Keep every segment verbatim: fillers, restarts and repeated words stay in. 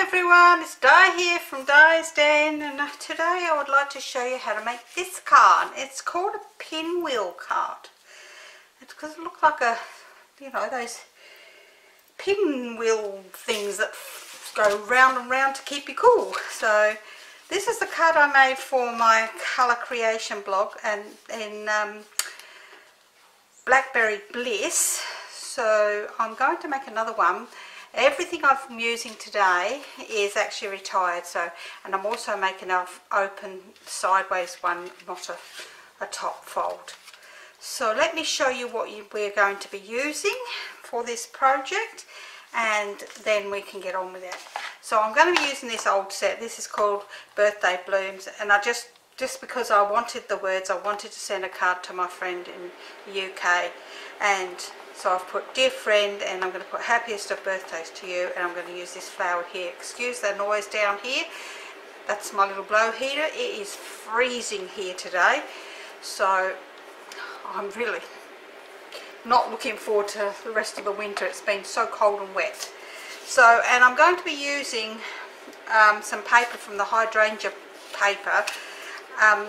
Hi everyone, it's Di here from Di's Den, and today I would like to show you how to make this card. It's called a pinwheel card. It's because it looks like a, you know, those pinwheel things that go round and round to keep you cool. So this is the card I made for my Colour Creation blog and in um, Blackberry Bliss. So I'm going to make another one. Everything I'm using today is actually retired, so, and I'm also making an open sideways one, not a, a top fold. So let me show you what you, we're going to be using for this project, and then we can get on with it. So I'm going to be using this old set. This is called Birthday Blooms, and I just just because I wanted the words, I wanted to send a card to my friend in the U K, and so I've put dear friend, and I'm going to put happiest of birthdays to you, and I'm going to use this flower here. Excuse the noise down here. That's my little blow heater. It is freezing here today, so I'm really not looking forward to the rest of the winter. It's been so cold and wet. So, and I'm going to be using um, some paper from the hydrangea paper um,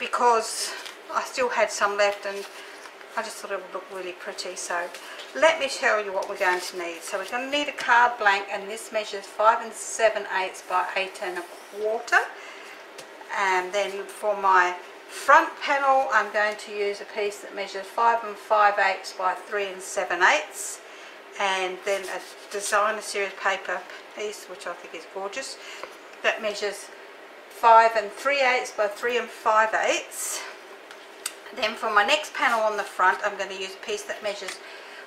because I still had some left, and I just thought it would look really pretty. So let me tell you what we're going to need. So we're going to need a card blank, and this measures five and seven eighths by eight and a quarter. And then for my front panel, I'm going to use a piece that measures five and five eighths by three and seven eighths. And then a designer series paper piece, which I think is gorgeous, that measures five and three eighths by three and five eighths. Then for my next panel on the front, I'm going to use a piece that measures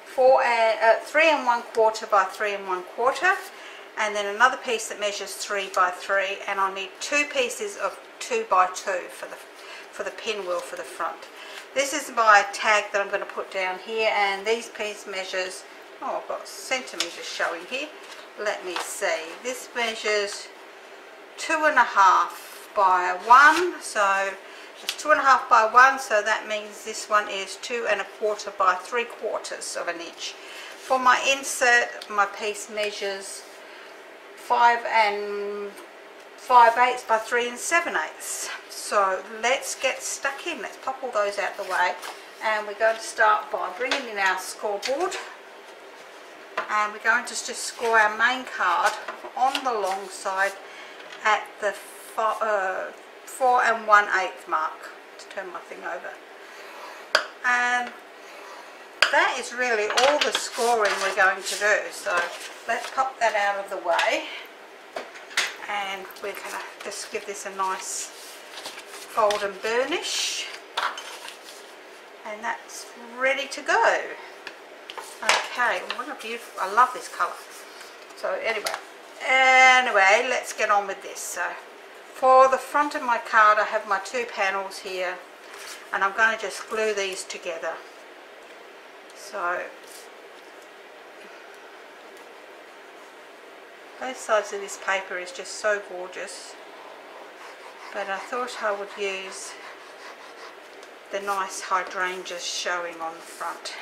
four and, uh, three and one quarter by three and one quarter, and then another piece that measures three by three, and I'll need two pieces of two by two for the for the pinwheel for the front. This is my tag that I'm going to put down here, and these piece measures, oh, I've got centimeters showing here. Let me see. This measures two and a half by one, so. It's two and a half by one, so that means this one is two and a quarter by three quarters of an inch. For my insert, my piece measures five and five eighths by three and seven eighths. So let's get stuck in. Let's pop all those out of the way, and we're going to start by bringing in our scoreboard, and we're going to just score our main card on the long side at the uh, four and one eighth mark. To turn my thing over, and that is really all the scoring we're going to do. So let's pop that out of the way, and we're gonna just give this a nice fold and burnish, and that's ready to go. Okay, what a beautiful! I love this colour. So anyway, anyway, let's get on with this. So. For the front of my card, I have my two panels here, and I'm going to just glue these together. So both sides of this paper is just so gorgeous, but I thought I would use the nice hydrangeas showing on the front.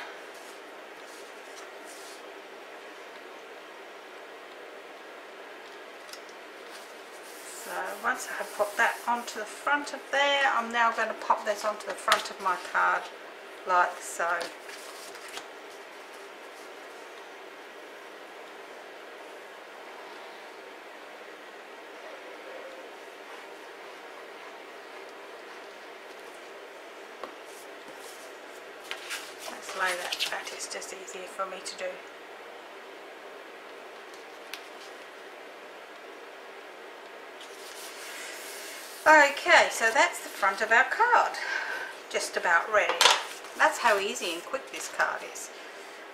So once I have popped that onto the front of there, I'm now going to pop this onto the front of my card, like so. Let's lay that back, it's just easier for me to do. Okay, so that's the front of our card, just about ready. That's how easy and quick this card is.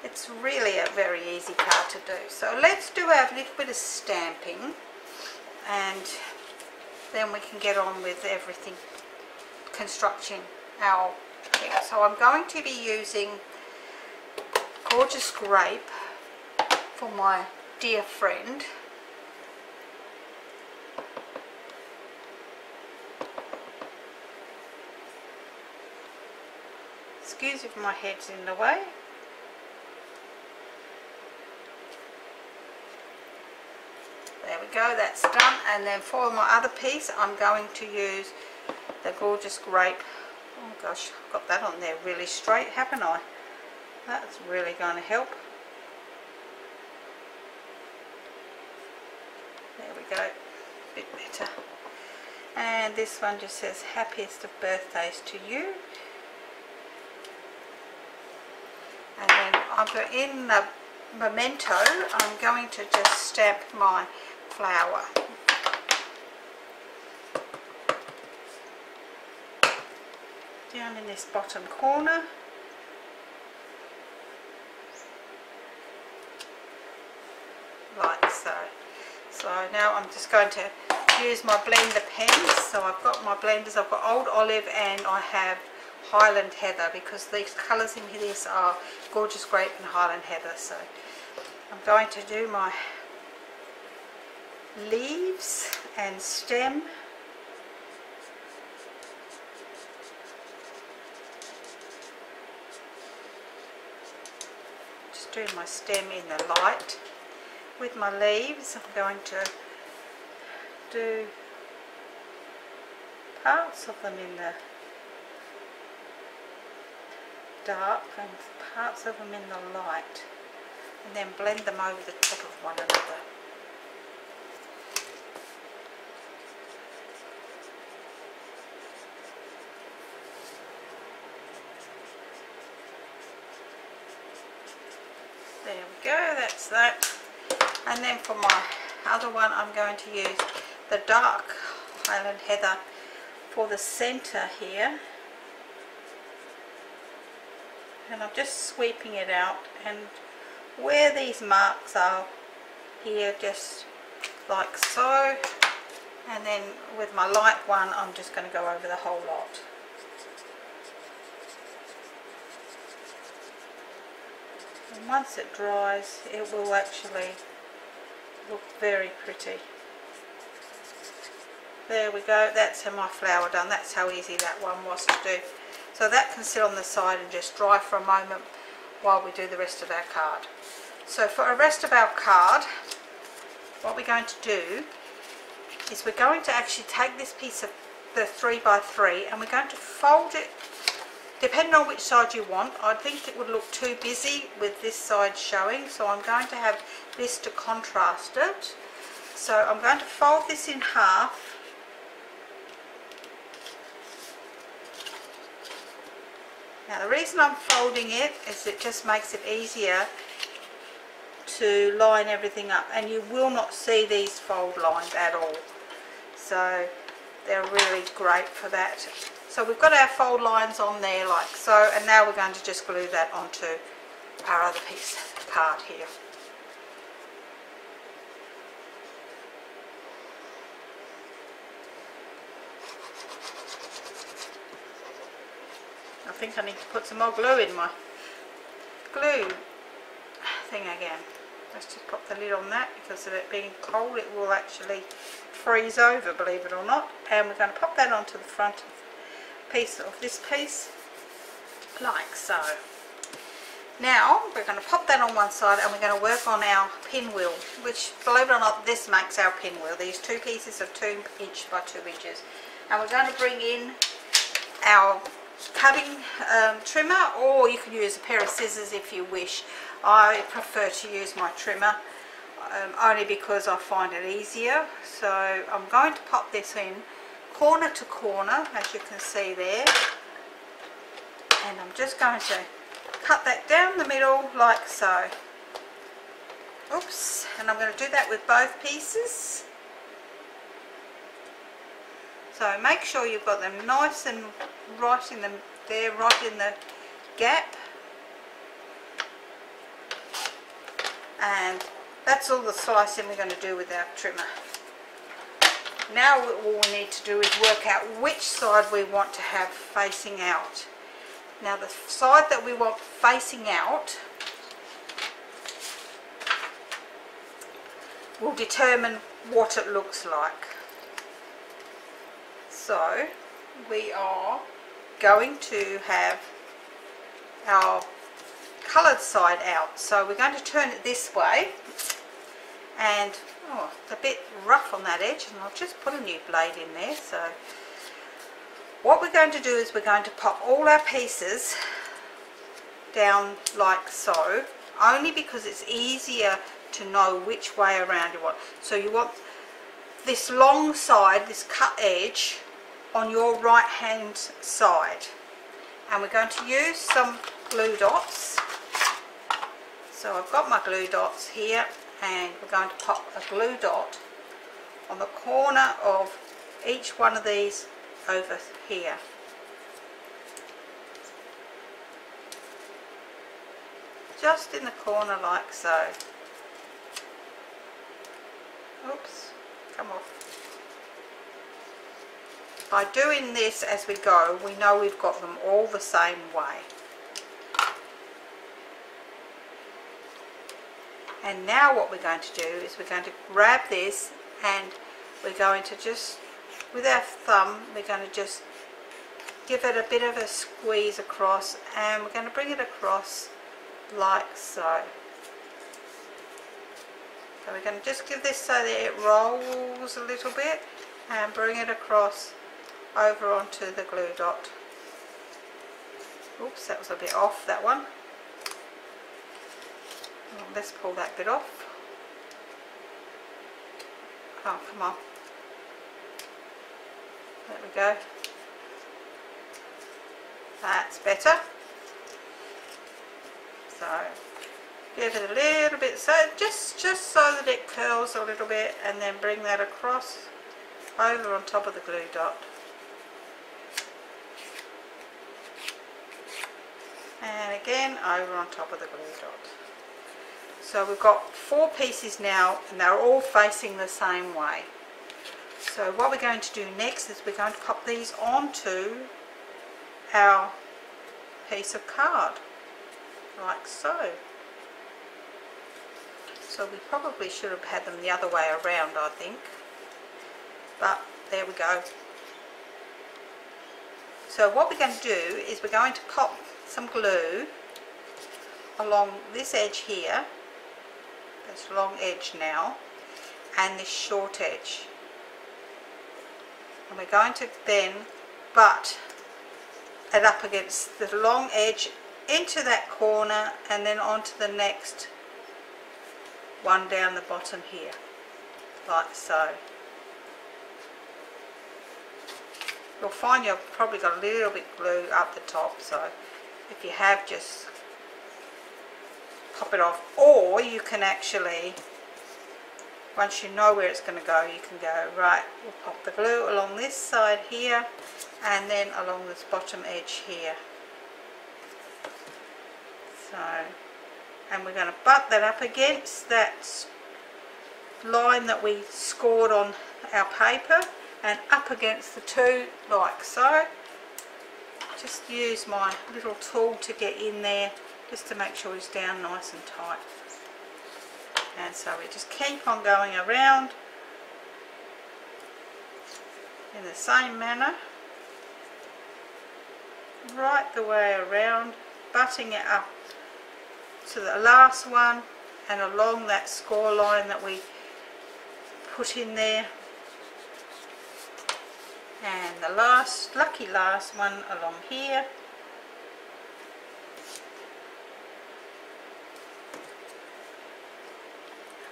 It's really a very easy card to do. So let's do our little bit of stamping, and then we can get on with everything, constructing our thing. So I'm going to be using Gorgeous Grape for my dear friend. Excuse if my head's in the way. There we go, that's done. And then for my other piece, I'm going to use the Gorgeous Grape. Oh gosh, I've got that on there really straight, haven't I? That's really going to help. There we go, a bit better. And this one just says, happiest of birthdays to you. And then I've got in the memento, I'm going to just stamp my flower. Down in this bottom corner. Like so. So now I'm just going to use my blender pens. So I've got my blenders, I've got Old Olive and I have Highland Heather, because these colours in this are Gorgeous Grape and Highland Heather. So I'm going to do my leaves and stem. Just doing my stem in the light. With my leaves, I'm going to do parts of them in the dark and parts of them in the light, and then blend them over the top of one another. There we go, that's that. And then for my other one, I'm going to use the dark Highland Heather for the centre here. And I'm just sweeping it out, and where these marks are here, just like so. And then with my light one, I'm just going to go over the whole lot. And once it dries, it will actually look very pretty. There we go, that's how my flower done. That's how easy that one was to do. So that can sit on the side and just dry for a moment while we do the rest of our card. So for the rest of our card, what we're going to do is we're going to actually take this piece of the three by three and we're going to fold it, depending on which side you want. I think it would look too busy with this side showing, so I'm going to have this to contrast it. So I'm going to fold this in half. Now the reason I'm folding it is it just makes it easier to line everything up, and you will not see these fold lines at all. So they're really great for that. So we've got our fold lines on there like so, and now we're going to just glue that onto our other piece of card here. I think I need to put some more glue in my glue thing again. Let's just pop the lid on that, because of it being cold it will actually freeze over, believe it or not. And we're going to pop that onto the front piece of this piece like so. Now we're going to pop that on one side and we're going to work on our pinwheel, which, believe it or not, this makes our pinwheel. These two pieces of two inch by two inches. And we're going to bring in our cutting um, trimmer, or you can use a pair of scissors if you wish. I prefer to use my trimmer um, only because I find it easier. So I'm going to pop this in corner to corner, as you can see there, and I'm just going to cut that down the middle like so. Oops. And I'm going to do that with both pieces. So make sure you've got them nice and right in them there, right in the gap. And that's all the slicing we're going to do with our trimmer. Now all we need to do is work out which side we want to have facing out. Now the side that we want facing out will determine what it looks like. So we are going to have our coloured side out. So we're going to turn it this way, and oh, the bit rough on that edge, and I've just put a new blade in there. So what we're going to do is we're going to pop all our pieces down like so, only because it's easier to know which way around you want. So you want this long side, this cut edge, on your right hand side, and we're going to use some glue dots. So I've got my glue dots here, and we're going to pop a glue dot on the corner of each one of these over here. Just in the corner like so. Oops, come off. By doing this as we go, we know we've got them all the same way. And now what we're going to do is we're going to grab this, and we're going to just, with our thumb, we're going to just give it a bit of a squeeze across, and we're going to bring it across like so. So we're going to just give this so that it rolls a little bit, and bring it across over onto the glue dot. Oops, that was a bit off, that one. Well, let's pull that bit off. Oh, come on. There we go. That's better. So give it a little bit, so just just so that it curls a little bit, and then bring that across over on top of the glue dot, and again over on top of the glue dot. So we've got four pieces now, and they're all facing the same way. So what we're going to do next is we're going to pop these onto our piece of card like so. So we probably should have had them the other way around, I think, but there we go. So what we're going to do is we're going to pop some glue along this edge here, this long edge now, and this short edge, and we're going to then butt it up against the long edge into that corner, and then onto the next one down the bottom here like so. You'll find you've probably got a little bit of glue up the top, so if you have, just pop it off, or you can actually, once you know where it's going to go, you can go, right, we'll pop the glue along this side here, and then along this bottom edge here. So, and we're going to butt that up against that line that we scored on our paper, and up against the two like so. Just use my little tool to get in there, just to make sure it's down nice and tight. And so we just keep on going around in the same manner, right the way around, butting it up to the last one, and along that score line that we put in there, and the last, lucky last one along here.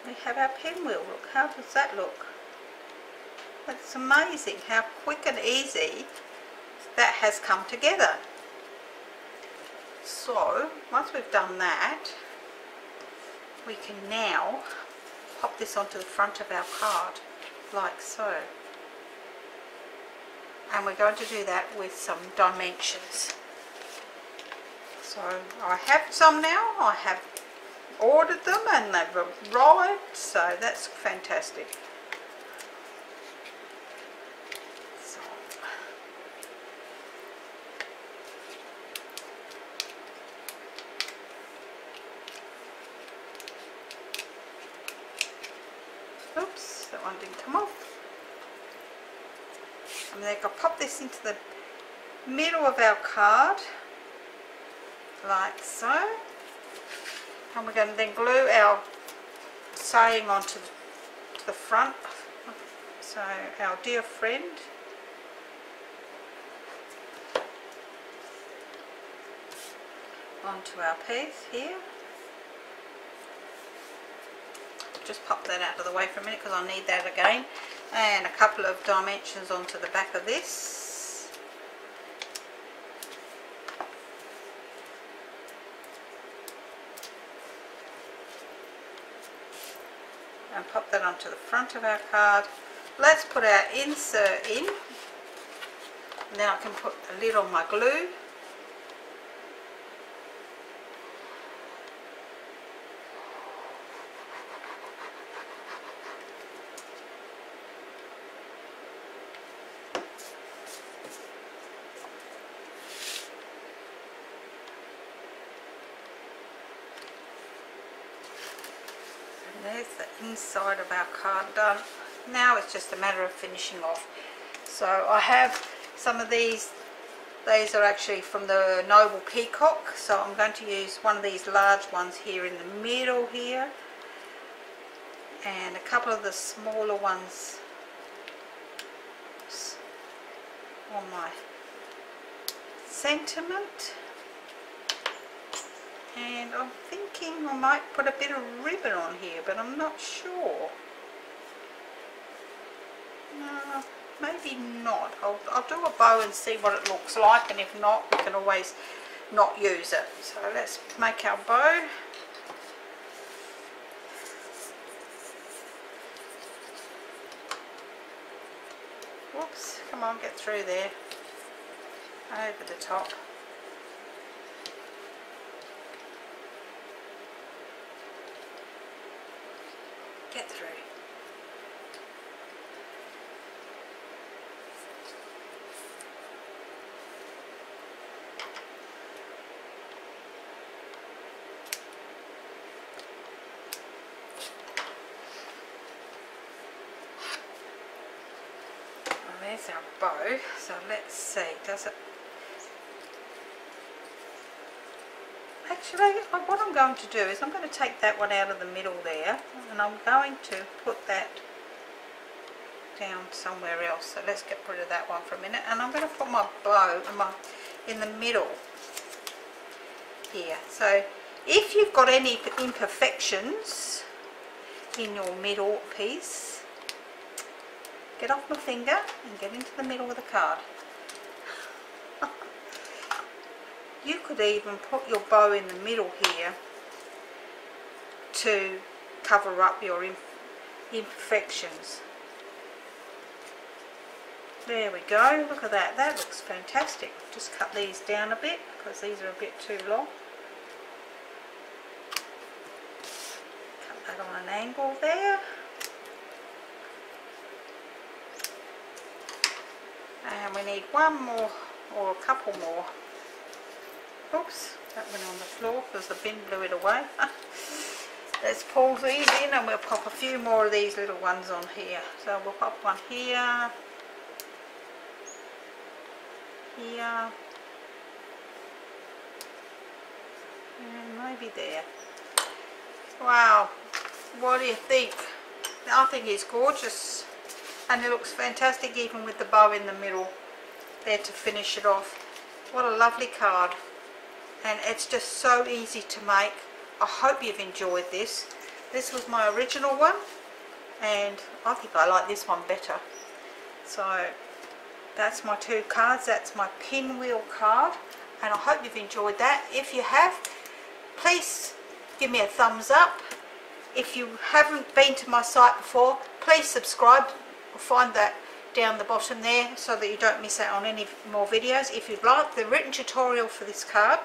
We have our pinwheel. Look, how does that look? That's amazing how quick and easy that has come together. So once we've done that, we can now pop this onto the front of our card like so, and we're going to do that with some dimensions. So I have some now, I have ordered them and they've arrived, so that's fantastic. So oops, that one didn't come off. I'm going to pop this into the middle of our card like so, and we're going to then glue our saying onto to the front. So our dear friend. Onto our piece here. Just pop that out of the way for a minute because I need that again. And a couple of dimensions onto the back of this. And pop that onto the front of our card. Let's put our insert in. Now I can put a lid on my glue. There's the inside of our card done. Now it's just a matter of finishing off. So I have some of these. These are actually from the Noble Peacock. So I'm going to use one of these large ones here in the middle here. And a couple of the smaller ones on my sentiment. And I'm thinking I might put a bit of ribbon on here, but I'm not sure. No, maybe not. I'll, I'll do a bow and see what it looks like, and if not, we can always not use it. So let's make our bow. Whoops, come on, get through there. Over the top. Get through. Well, there's our bow, so let's see, does it... Actually, what I'm going to do is I'm going to take that one out of the middle there, and I'm going to put that down somewhere else. So let's get rid of that one for a minute, and I'm going to put my bow in the middle here. So if you've got any imperfections in your middle piece, get off my finger and get into the middle of the card. You could even put your bow in the middle here to cover up your imperfections. There we go, look at that, that looks fantastic. Just cut these down a bit because these are a bit too long. Cut that on an angle there. And we need one more or a couple more. Oops, that went on the floor because the bin blew it away. Let's pull these in and we'll pop a few more of these little ones on here. So we'll pop one here, here, and maybe there. Wow, what do you think? I think it's gorgeous and it looks fantastic even with the bow in the middle there to finish it off. What a lovely card. And it's just so easy to make. I hope you've enjoyed this. This was my original one, and I think I like this one better. So that's my two cards. That's my pinwheel card, and I hope you've enjoyed that. If you have, please give me a thumbs up. If you haven't been to my site before, please subscribe. You'll find that down the bottom there so that you don't miss out on any more videos. If you'd like the written tutorial for this card,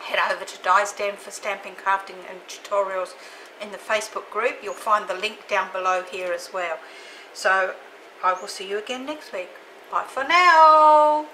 head over to Di's Den for stamping, crafting and tutorials in the Facebook group. You'll find the link down below here as well. So I will see you again next week. Bye for now.